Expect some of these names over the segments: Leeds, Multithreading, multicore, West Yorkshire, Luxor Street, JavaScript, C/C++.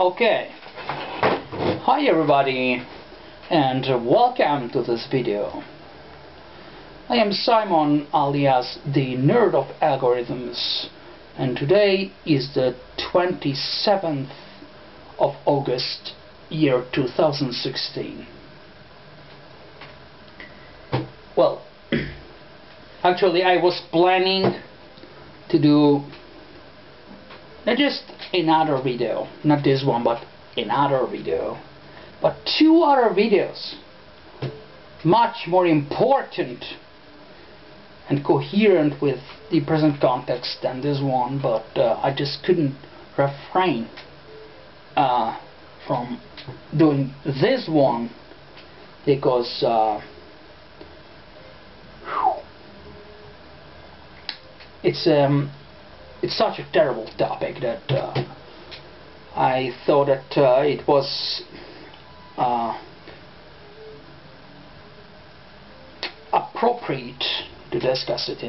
Okay, hi everybody and welcome to this video. I am Simon, alias the Nerd of Algorithms, and today is the 27th of August, year 2016. Well, actually I was planning to do just another video, not this one, but another video, but two other videos, much more important and coherent with the present context than this one, but I just couldn't refrain from doing this one because it's such a terrible topic that I thought that it was appropriate to discuss it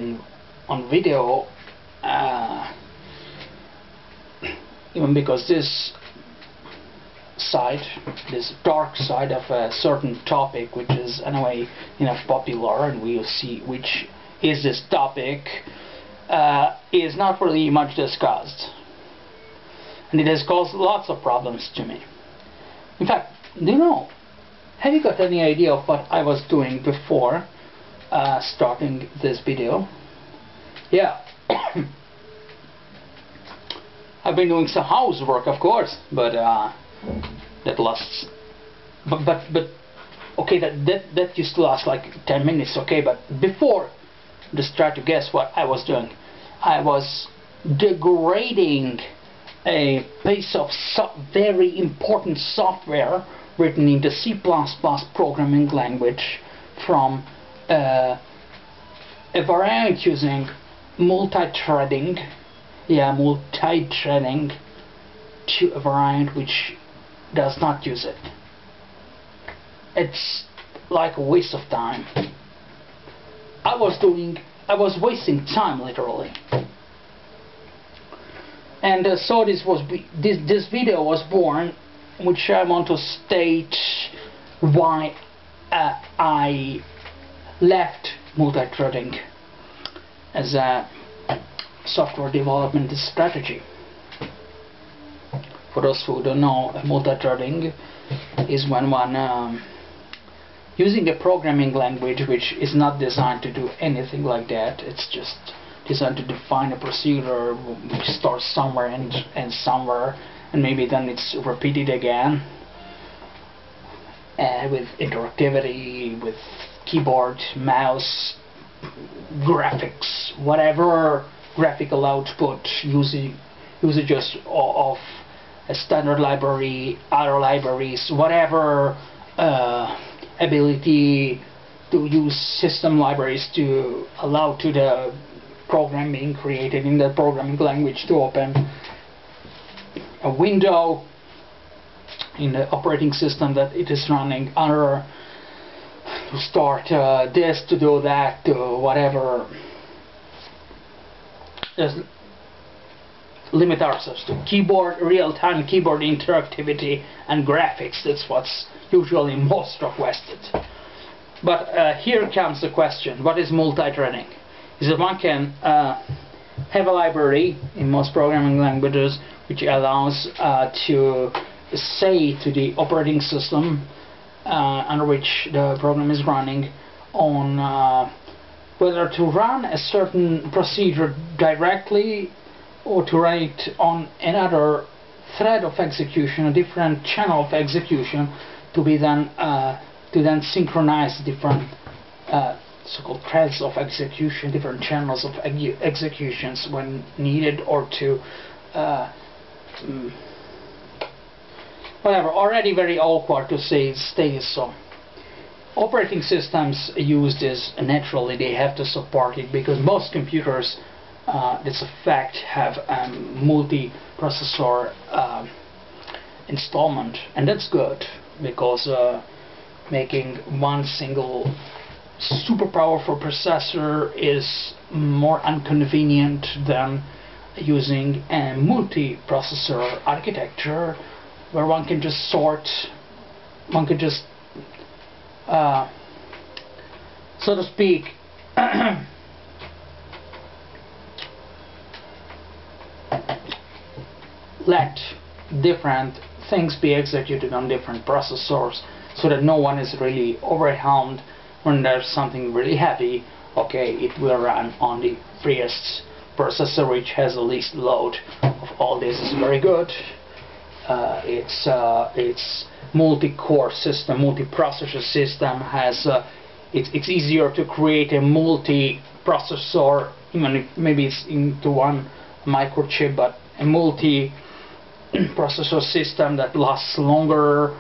on video, even because this dark side of a certain topic, which is anyway enough popular, and we'll see which is this topic, is not really much discussed, and it has caused lots of problems to me. In fact, have you got any idea of what I was doing before starting this video? Yeah, I've been doing some housework, of course, but that lasts. But okay, that used to last like 10 minutes. Okay, but before, just try to guess what I was doing. I was degrading a piece of very important software written in the C++ programming language from a variant using multithreading, to a variant which does not use it. It's like a waste of time. I was wasting time, literally, and so this video was born, which I want to state why I left multithreading as a software development strategy. For those who don't know, multithreading is when one using a programming language which is not designed to do anything like that. It's just designed to define a procedure which starts somewhere and ends somewhere, and maybe then it's repeated again, with interactivity, with keyboard, mouse, graphics, whatever graphical output, usages of a standard library, other libraries, whatever ability to use system libraries to allow to the program being created in the programming language to open a window in the operating system that it is running, or to start this, to do that, to whatever. Just limit ourselves to keyboard, real-time keyboard interactivity and graphics. That's what's usually most requested. But here comes the question: what is multithreading? Is that one can have a library in most programming languages which allows to say to the operating system under which the program is running on whether to run a certain procedure directly or to run it on another thread of execution, a different channel of execution, to then synchronize different so-called threads of execution, different channels of executions when needed, or to whatever. Already very awkward to say stays so. Operating systems use this naturally; they have to support it because most computers, that's a fact, have a multi-processor installment, and that's good, because making one single super powerful processor is more inconvenient than using a multi-processor architecture where one can just sort, one can just, so to speak, let different things be executed on different processors so that no one is really overwhelmed when there's something really heavy. Okay, it will run on the freest processor which has the least load of all this. Is very good. It's multi-core system, multi-processor system has it's easier to create a multi-processor, even if maybe it's into one microchip, but a multi-processor system that lasts longer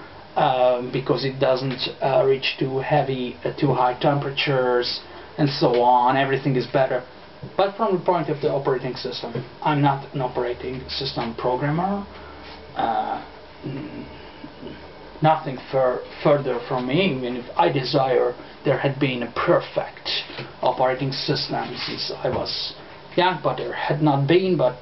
because it doesn't reach too heavy, too high temperatures, and so on. Everything is better. But from the point of the operating system, I'm not an operating system programmer. Nothing further from me, even if I desire there had been a perfect operating system since I was young, but there had not been, but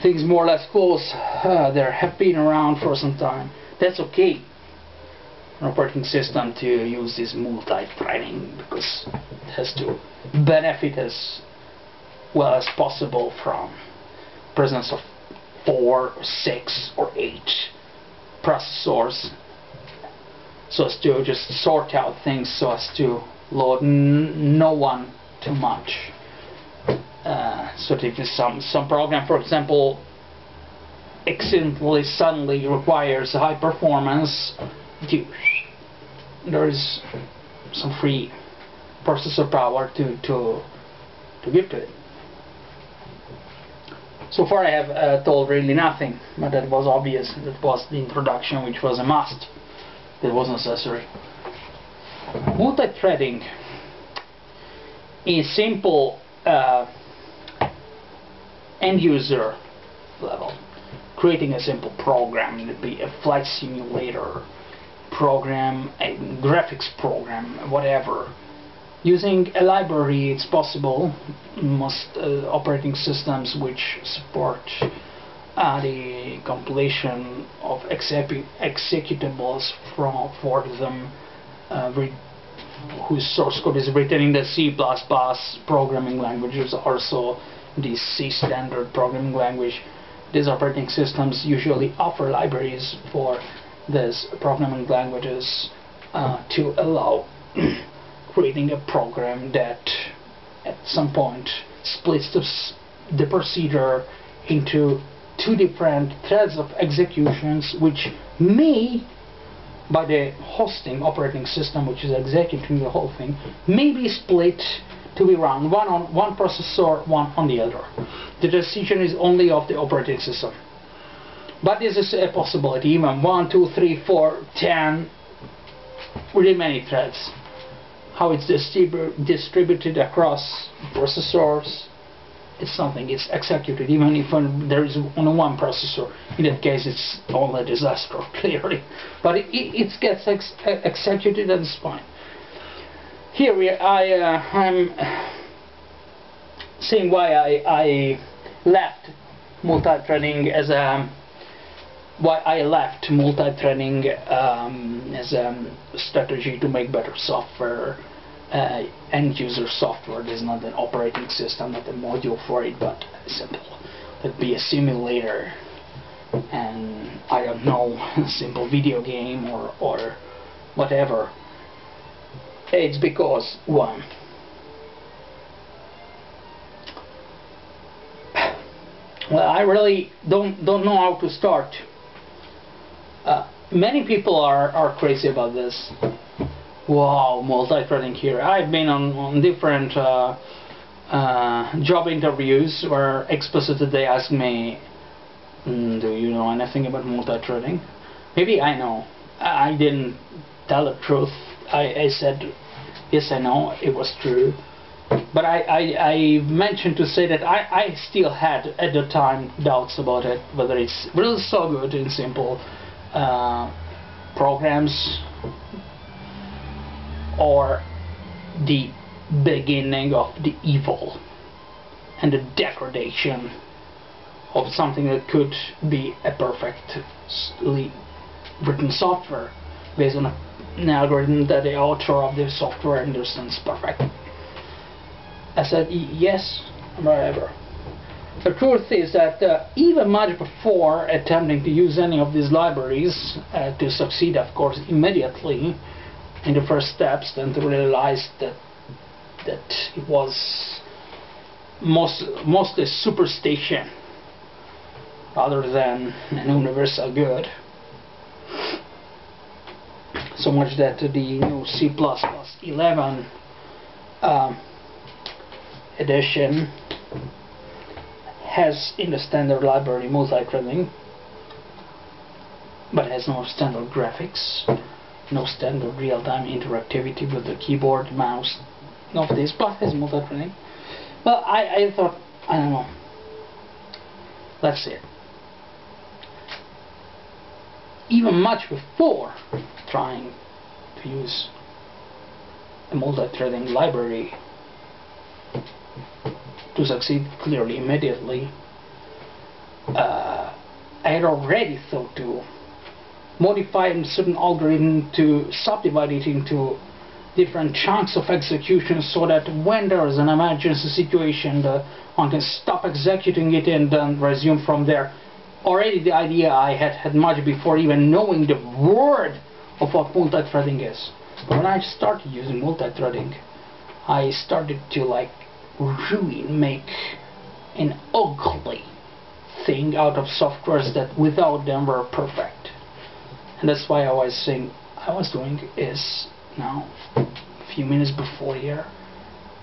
things more or less close, there have been around for some time. That's okay, an operating system to use this multi-threading, because it has to benefit as well as possible from presence of 4, 6, or 8 processors, so as to just sort out things, so as to load no one too much. So if some program, for example, accidentally suddenly requires high performance, there is some free processor power to give to it. So far I have told really nothing, but that was obvious. That was the introduction, which was a must. That was necessary. Multithreading is simple end-user level. Creating a simple program, it would be a flight simulator program, a graphics program, whatever. Using a library, it's possible. Most operating systems which support the compilation of executables for them, whose source code is written in the C++ programming languages, also the C standard programming language. These operating systems usually offer libraries for these programming languages to allow creating a program that at some point splits the procedure into 2 different threads of executions, which may, by the hosting operating system which is executing the whole thing, may be split to be run one on one processor, one on the other. The decision is only of the operating system. But this is a possibility, even 1, 2, 3, 4, 10, really many threads. How it's distributed across processors, it's something, it's executed, even if there is only one processor. In that case, it's all a disaster, clearly. But it gets executed, and it's fine. Here I'm saying why I left multithreading as a as a strategy to make better software, end-user software. There's not an operating system, not a module for it, but simple. That'd be a simulator, and I don't know, a simple video game or whatever. It's because, one, well, I really don't know how to start. Many people are crazy about this. Wow, multithreading here. I've been on different job interviews where explicitly they ask me, do you know anything about multithreading? Maybe I know. I didn't tell the truth. I said, yes, I know, it was true. But I mentioned to say that I still had, at the time, doubts about it, whether it's really so good in simple programs, or the beginning of the evil and the degradation of something that could be a perfectly written software based on an algorithm that the author of the software understands perfectly. I said yes, whatever. The truth is that even much before attempting to use any of these libraries to succeed, of course, immediately in the first steps, then to realize that it was mostly superstition rather than an universal good. So much that the new C++11 edition has in the standard library multithreading, but has no standard graphics, no standard real-time interactivity with the keyboard, mouse, none of this, but has multithreading. Well, I thought, I don't know, let's see it. Even much before trying to use a multi-threading library to succeed clearly immediately, I had already thought to modify a certain algorithm to subdivide it into different chunks of execution so that when there is an emergency situation, one can stop executing it and then resume from there. Already the idea I had much before even knowing the word of what multi-threading is. But when I started using multi-threading, I started to like really make an ugly thing out of softwares that without them were perfect. And that's why I was saying I was doing is now a few minutes before here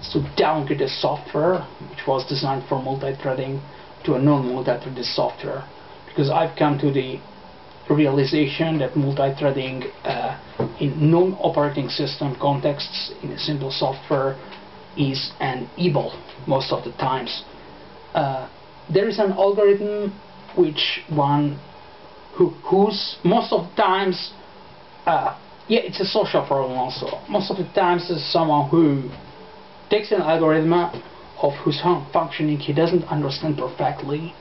is to downgrade the software which was designed for multi-threading to a non-multi-threaded software, because I've come to the realization that multi-threading in non-operating system contexts in a simple software is an evil most of the times. There is an algorithm which one who's most of the times yeah, it's a social problem also. Most of the times there's someone who takes an algorithm of whose functioning he doesn't understand perfectly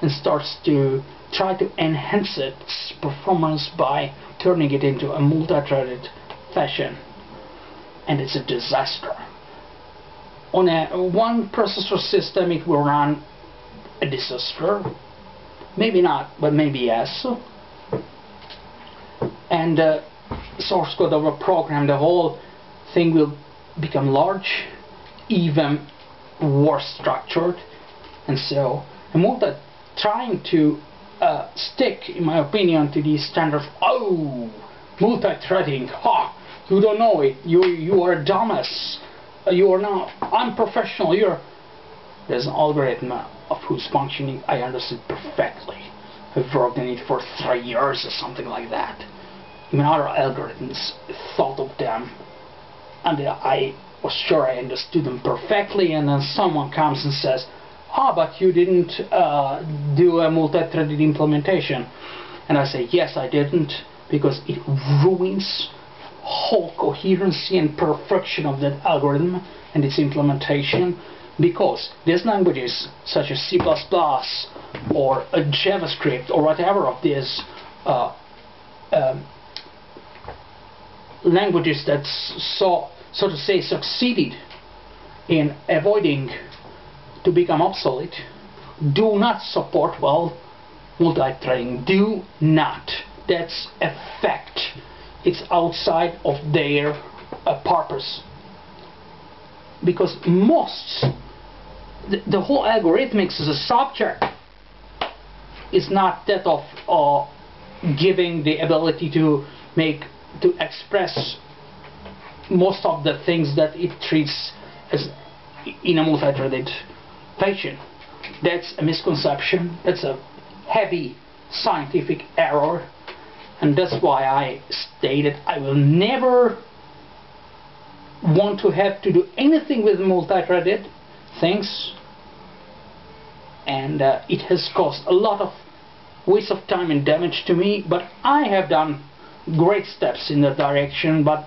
and starts to try to enhance its performance by turning it into a multi-threaded fashion, and it's a disaster. On a one processor system it will run a disaster, maybe not, but maybe yes, and source code of a program, the whole thing will become large, even worse structured, and so a multi-threaded trying to stick, in my opinion, to the standard of, oh, multi-threading, ha, you don't know it, you are a dumbass, you are not unprofessional, you're... There's an algorithm of whose functioning I understood perfectly. I've worked on it for 3 years or something like that. Even other algorithms thought of them, and I was sure I understood them perfectly, and then someone comes and says, ah, but you didn't do a multi-threaded implementation. And I say, yes, I didn't, because it ruins whole coherency and perfection of that algorithm and its implementation, because these languages, such as C++ or JavaScript or whatever of these languages that so to say succeeded in avoiding to become obsolete, do not support well multi-threading. Do not. That's a fact. It's outside of their purpose, because most the whole algorithmics as a subject is not that of giving the ability to express most of the things that it treats as in a multi-threaded fashion. That's a misconception, that's a heavy scientific error, and that's why I stated I will never want to have to do anything with multi-threaded things, and it has caused a lot of waste of time and damage to me, but I have done great steps in that direction, but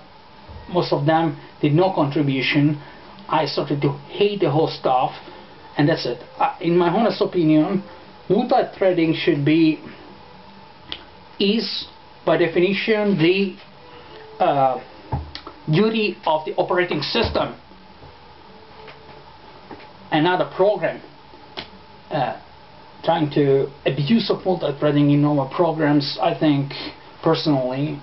most of them did no contribution. I started to hate the whole stuff, and that's it. In my honest opinion, Multithreading should be, is by definition the duty of the operating system and not a program. Trying to abuse of multithreading in our programs, I think personally,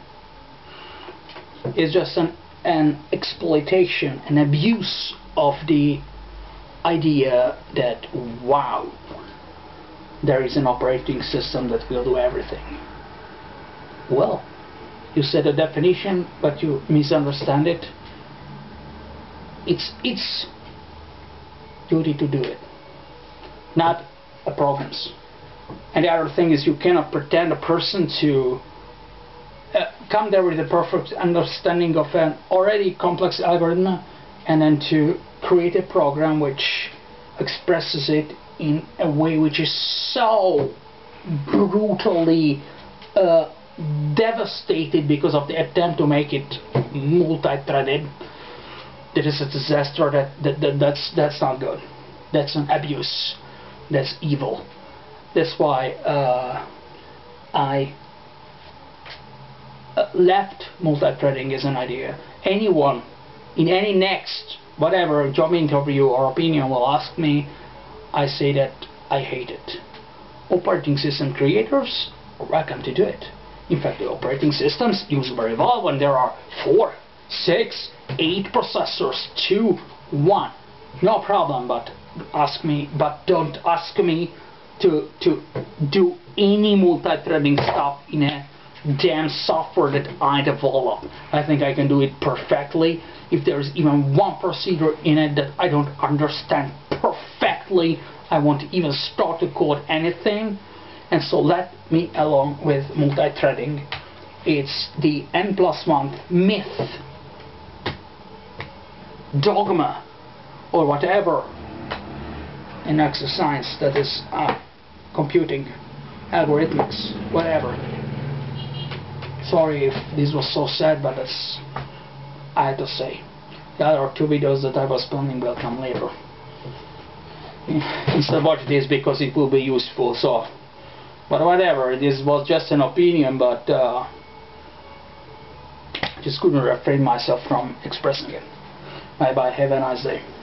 is just an exploitation, an abuse of the idea that wow, there is an operating system that will do everything. Well, you said a definition, but you misunderstand it. It's its duty to do it, not a program's. And the other thing is, you cannot pretend a person to come there with a perfect understanding of an already complex algorithm and then to create a program which expresses it in a way which is so brutally devastated because of the attempt to make it multi-threaded. That is a disaster. That's not good. That's an abuse. That's evil. That's why I left multithreading as an idea. Anyone in any next whatever job interview or opinion will ask me, I say that I hate it. Operating system creators are welcome to do it. In fact, the operating systems use very well when there are 4, 6, 8 processors, 2, 1. No problem, but ask me, but don't ask me to do any multi-threading stuff in a damn software that I develop. I think I can do it perfectly. If there is even one procedure in it that I don't understand perfectly, I won't even start to code anything. And so let me alone with multi-threading. It's the N+1 myth, dogma, or whatever in exercise that is computing, algorithmics, whatever. Sorry if this was so sad, but that's I had to say. The other 2 videos that I was planning will come later. Instead, watch this because it will be useful. So, but whatever, this was just an opinion, but just couldn't refrain myself from expressing it. Bye bye, have a nice day.